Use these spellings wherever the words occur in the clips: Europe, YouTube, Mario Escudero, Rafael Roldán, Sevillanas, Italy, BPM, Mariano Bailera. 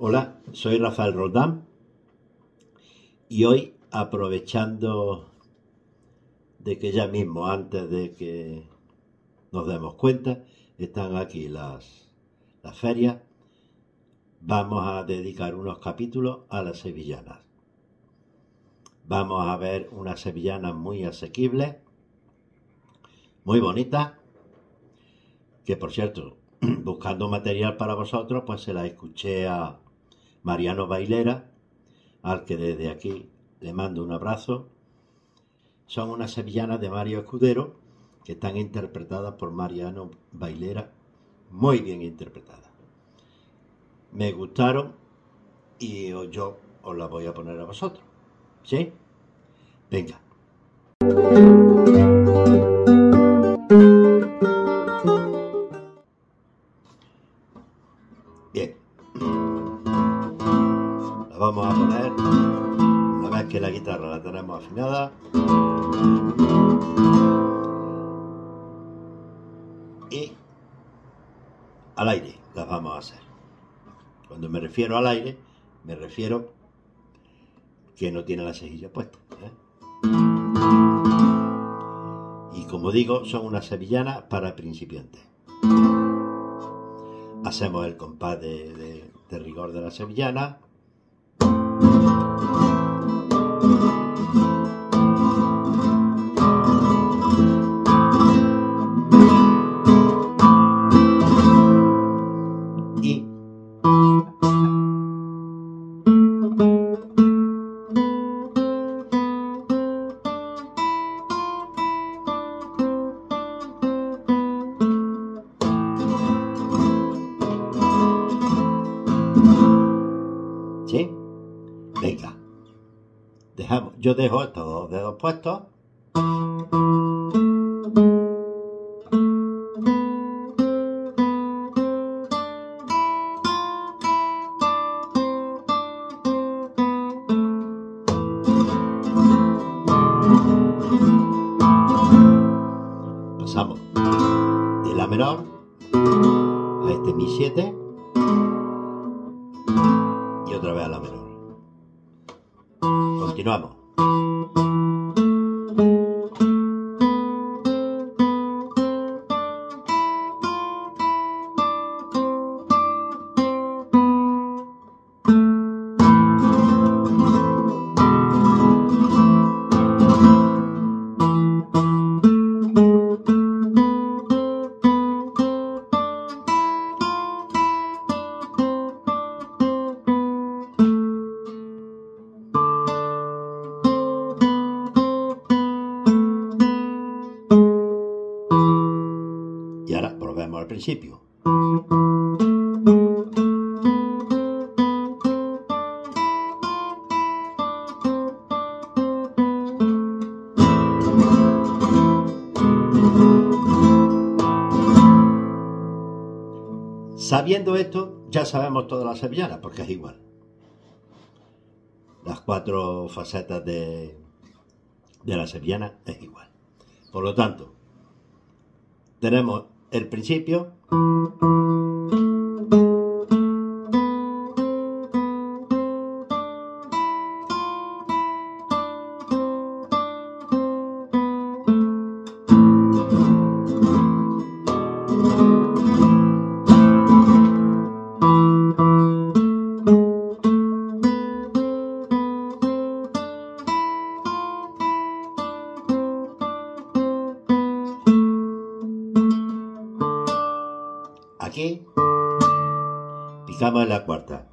Hola, soy Rafael Roldán y hoy, aprovechando de que ya mismo, antes de que nos demos cuenta, están aquí las ferias, vamos a dedicar unos capítulos a las sevillanas. Vamos a ver unas sevillanas muy asequibles, muy bonitas, que por cierto, buscando material para vosotros, pues se la escuché a Mariano Bailera, al que desde aquí le mando un abrazo. Son unas sevillanas de Mario Escudero que están interpretadas por Mariano Bailera, muy bien interpretadas. Me gustaron y yo os las voy a poner a vosotros, ¿sí? Venga. Bien, la vamos a poner una vez que la guitarra la tenemos afinada y al aire las vamos a hacer. Cuando me refiero al aire, me refiero que no tiene la cejilla puesta, ¿eh? Y como digo, son unas sevillanas para principiantes. Hacemos el compás de rigor de la sevillana. Y ¿sí? Venga, dejamos, yo dejo estos dos dedos puestos . Pasamos de la menor a este mi 7 y otra vez a la menor. Continuamos. Y ahora volvemos al principio. Sabiendo esto, ya sabemos todas las sevillanas, porque es igual. Las cuatro facetas de la sevillana es igual. Por lo tanto, tenemos el principio, Dejamos la cuarta.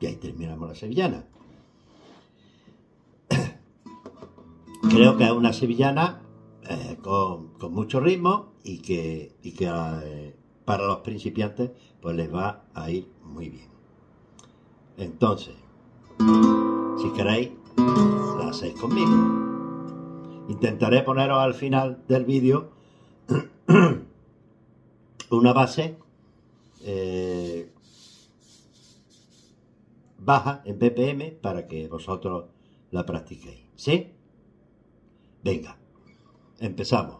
Y ahí terminamos la sevillana. Creo que es una sevillana con mucho ritmo y que para los principiantes pues les va a ir muy bien. Entonces, si queréis, la hacéis conmigo. Intentaré poneros al final del vídeo una base baja en BPM para que vosotros la practiquéis, ¿sí? Venga, empezamos.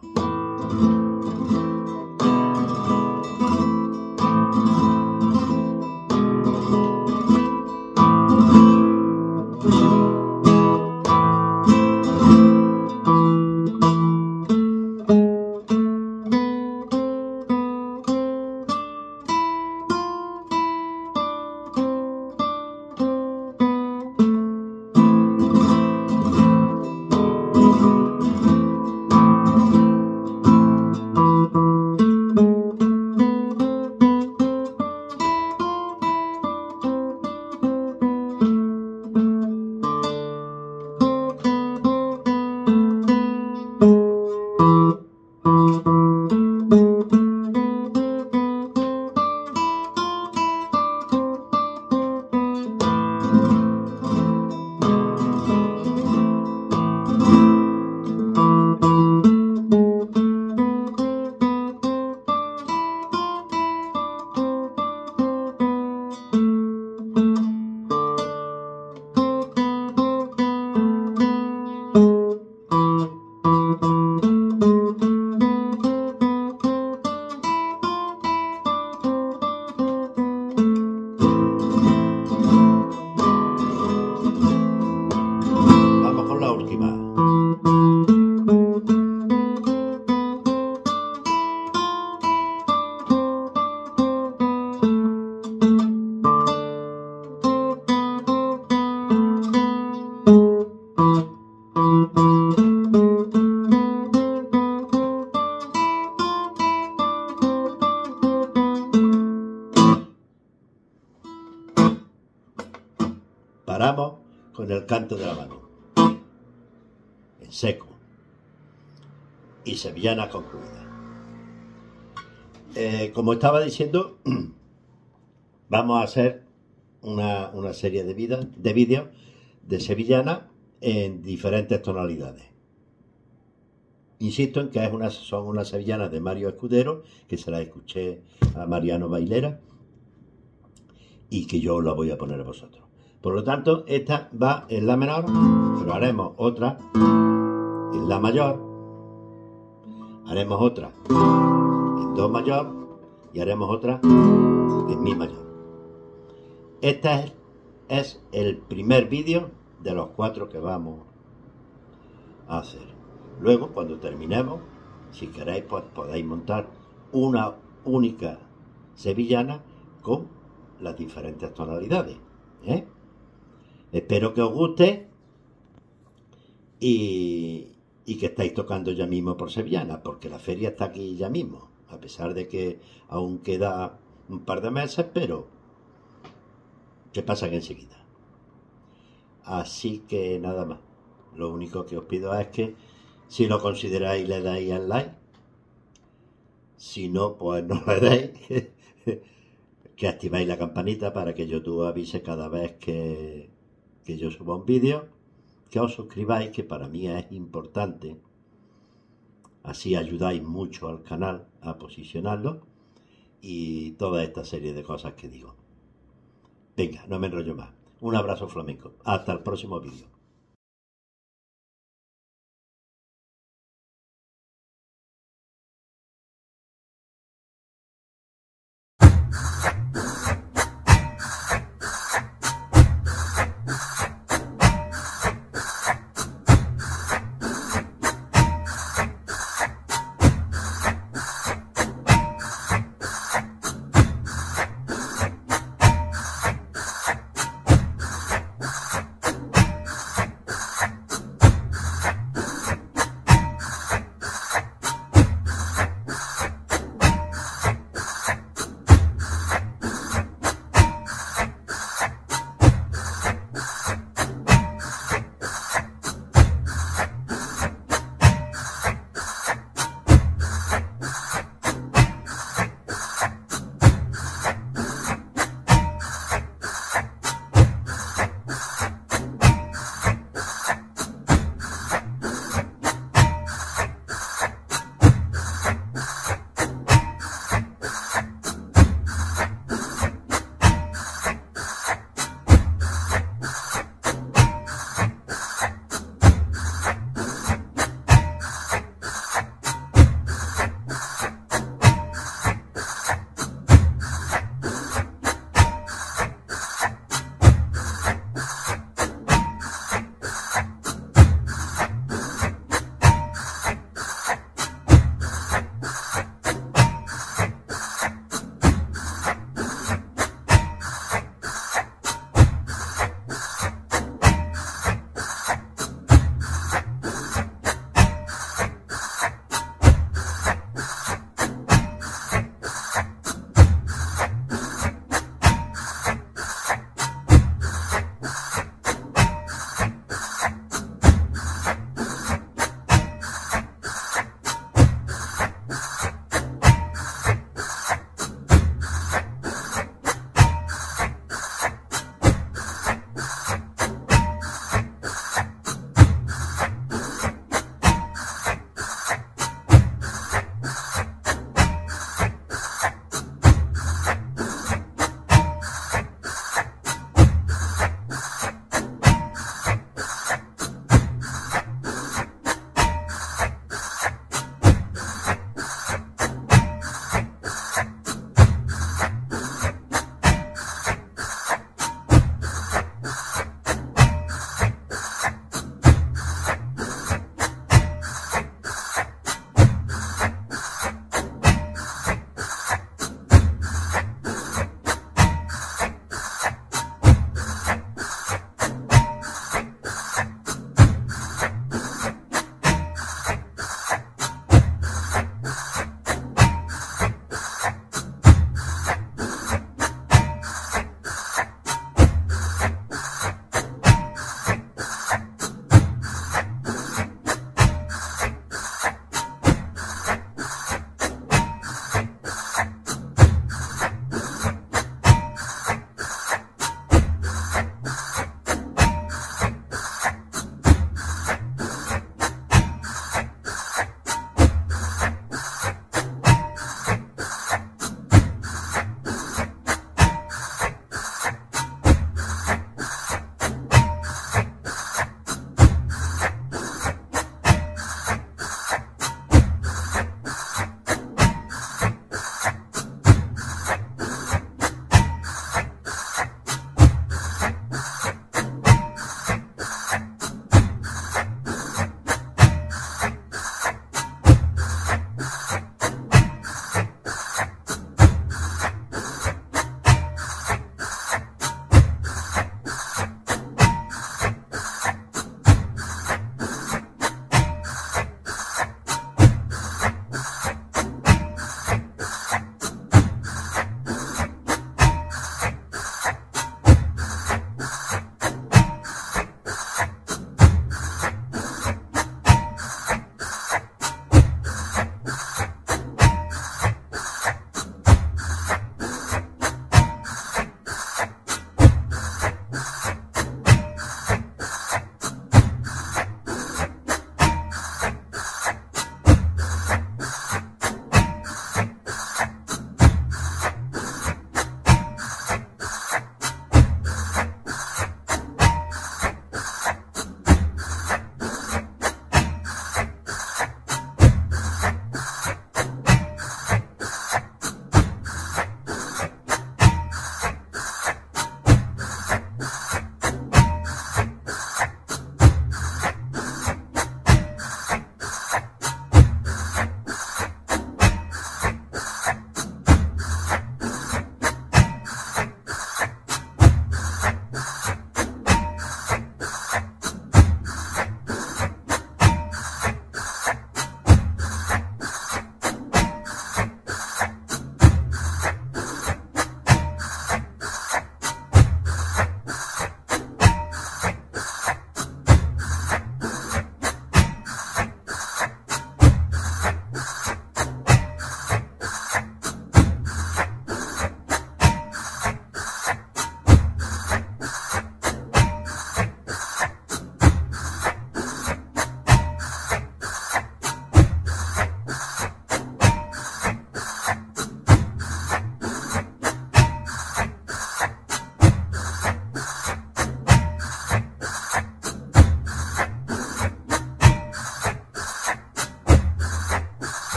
Paramos con el canto de la mano, en seco, y sevillana concluida. Como estaba diciendo, vamos a hacer una serie de vídeos de sevillana en diferentes tonalidades. Insisto en que son unas sevillanas de Mario Escudero, que se las escuché a Mariano Bailera, y que yo la voy a poner a vosotros. Por lo tanto, esta va en la menor, pero haremos otra en la mayor, haremos otra en do mayor y haremos otra en mi mayor. Este es el primer vídeo de los 4 que vamos a hacer. Luego, cuando terminemos, si queréis, pues podéis montar una única sevillana con las diferentes tonalidades, ¿eh? Espero que os guste y, y que estáis tocando ya mismo por Sevillana, porque la feria está aquí ya mismo, a pesar de que aún queda un par de meses, pero que pasan enseguida. Así que nada más, lo único que os pido es que si lo consideráis le dais al like, si no, pues no le dais, que activáis la campanita para que YouTube avise cada vez que yo suba un vídeo, que os suscribáis, que para mí es importante, así ayudáis mucho al canal a posicionarlo y toda esta serie de cosas que digo. Venga, no me enrollo más. Un abrazo flamenco. Hasta el próximo vídeo.